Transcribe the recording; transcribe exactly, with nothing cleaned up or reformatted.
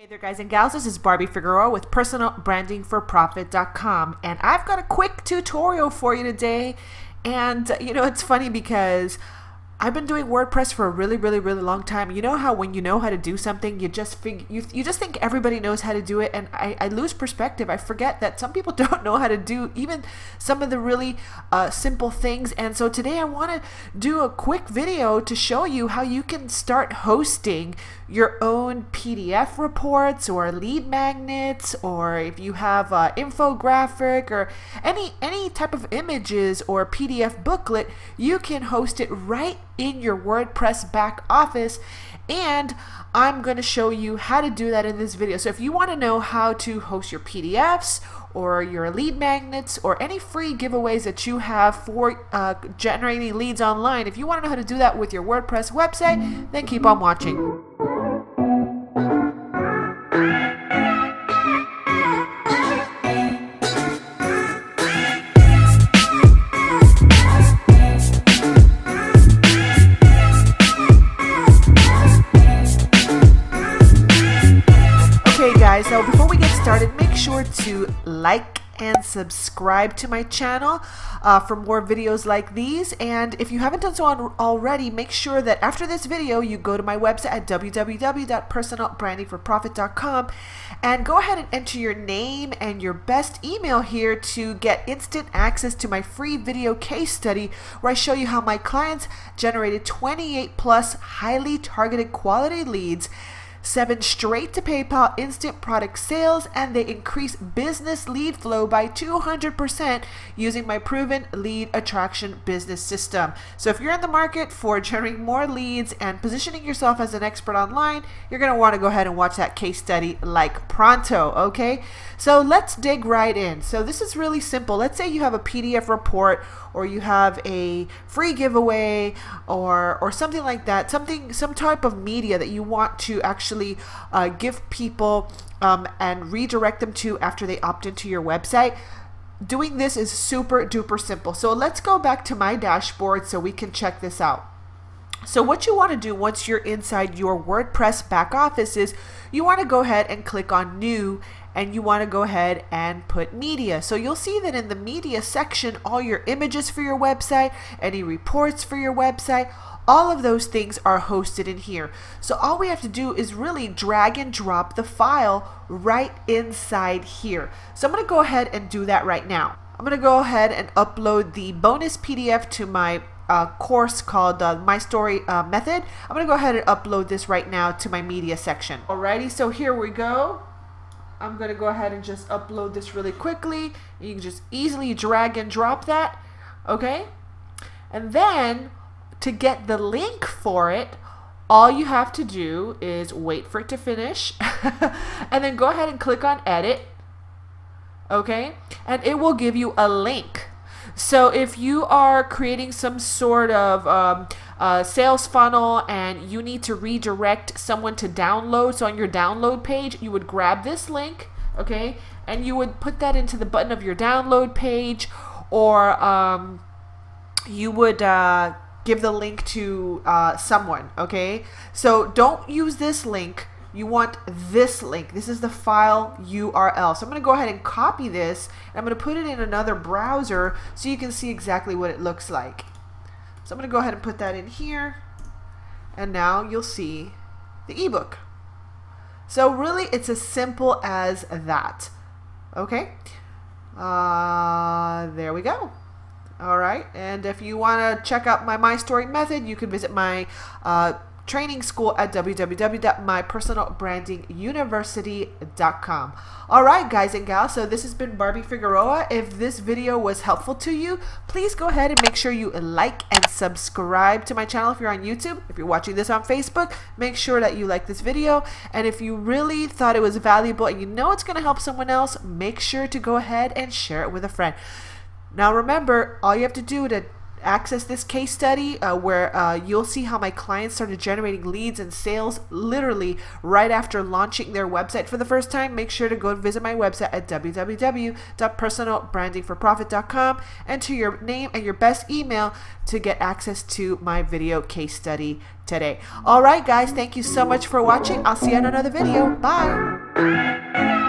Hey there guys and gals, this is Barbie Figueroa with personal branding for profit dot com, and I've got a quick tutorial for you today. And you know, it's funny because I've been doing WordPress for a really really really long time. You know how when you know how to do something, you just fig you, you just think everybody knows how to do it, and I, I lose perspective. I forget that some people don't know how to do even some of the really uh, simple things. And so today I want to do a quick video to show you how you can start hosting your own P D F reports or lead magnets, or if you have an infographic or any any type of images or P D F booklet, you can host it right in your WordPress back office. And I'm going to show you how to do that in this video. So if you want to know how to host your P D Fs or your lead magnets or any free giveaways that you have for uh, generating leads online, if you want to know how to do that with your WordPress website, then keep on watching. So before we get started, make sure to like and subscribe to my channel uh, for more videos like these. And if you haven't done so on already, make sure that after this video you go to my website at w w w dot personal branding for profit dot com and go ahead and enter your name and your best email here to get instant access to my free video case study where I show you how my clients generated twenty-eight plus highly targeted quality leads, seven straight to PayPal instant product sales, and they increase business lead flow by two hundred percent using my proven lead attraction business system. So if you're in the market for generating more leads and positioning yourself as an expert online, you're going to want to go ahead and watch that case study like pronto, okay? So let's dig right in. So this is really simple. Let's say you have a P D F report or you have a free giveaway or or something like that, something some type of media that you want to actually Uh, give people um, and redirect them to after they opt into your website. Doing this is super duper simple. So let's go back to my dashboard so we can check this out. So what you want to do once you're inside your WordPress back office is you want to go ahead and click on new, and you want to go ahead and put media. So you'll see that in the media section, all your images for your website, any reports for your website, all of those things are hosted in here. So all we have to do is really drag and drop the file right inside here. So I'm going to go ahead and do that right now. I'm going to go ahead and upload the bonus P D F to my Uh, course called uh, My Story uh, Method. I'm gonna go ahead and upload this right now to my media section. Alrighty, so here we go. I'm gonna go ahead and just upload this really quickly. You can just easily drag and drop that, okay? And then to get the link for it, all you have to do is wait for it to finish and then go ahead and click on edit, okay? And it will give you a link. So if you are creating some sort of um, uh, sales funnel and you need to redirect someone to download, so on your download page, you would grab this link, okay, and you would put that into the button of your download page, or um, you would uh, give the link to uh, someone, okay? So don't use this link. You want this link. This is the file U R L. So I'm going to go ahead and copy this, and I'm going to put it in another browser so you can see exactly what it looks like. So I'm going to go ahead and put that in here, and now you'll see the ebook. So really it's as simple as that. Okay, uh, there we go. Alright, and if you want to check out my My Story Method, you can visit my uh, training school at w w w dot my personal branding university dot com. Alright guys and gals, so this has been Barbie Figueroa. If this video was helpful to you, please go ahead and make sure you like and subscribe to my channel if you're on YouTube. If you're watching this on Facebook, make sure that you like this video. And if you really thought it was valuable and you know it's going to help someone else, make sure to go ahead and share it with a friend. Now remember, all you have to do to access this case study uh, where uh, you'll see how my clients started generating leads and sales literally right after launching their website for the first time. Make sure to go and visit my website at w w w dot personal branding for profit dot com and enter your name and your best email to get access to my video case study today. All right, guys, thank you so much for watching. I'll see you on another video. Bye.